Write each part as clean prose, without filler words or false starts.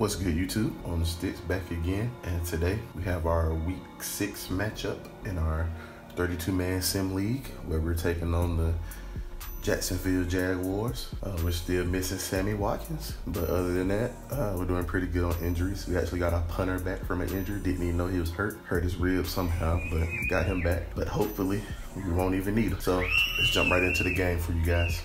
What's good, YouTube? On Tha Sticks back again, and today we have our week 6 matchup in our 32-man sim league where we're taking on the Jacksonville Jaguars. We're still missing Sammy Watkins, but other than that, we're doing pretty good on injuries. We actually got our punter back from an injury. Didn't even know he was hurt. Hurt his rib somehow, but got him back. But hopefully, we won't even need him. So let's jump right into the game for you guys.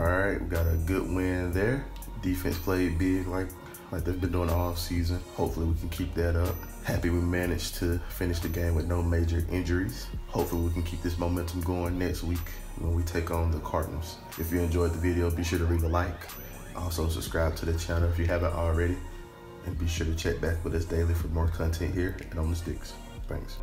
Alright, we got a good win there. Defense played big like they've been doing all season. Hopefully we can keep that up. Happy we managed to finish the game with no major injuries. Hopefully we can keep this momentum going next week when we take on the Cardinals. If you enjoyed the video, be sure to leave a like. Also subscribe to the channel if you haven't already. And be sure to check back with us daily for more content here at On Tha Sticks. Thanks.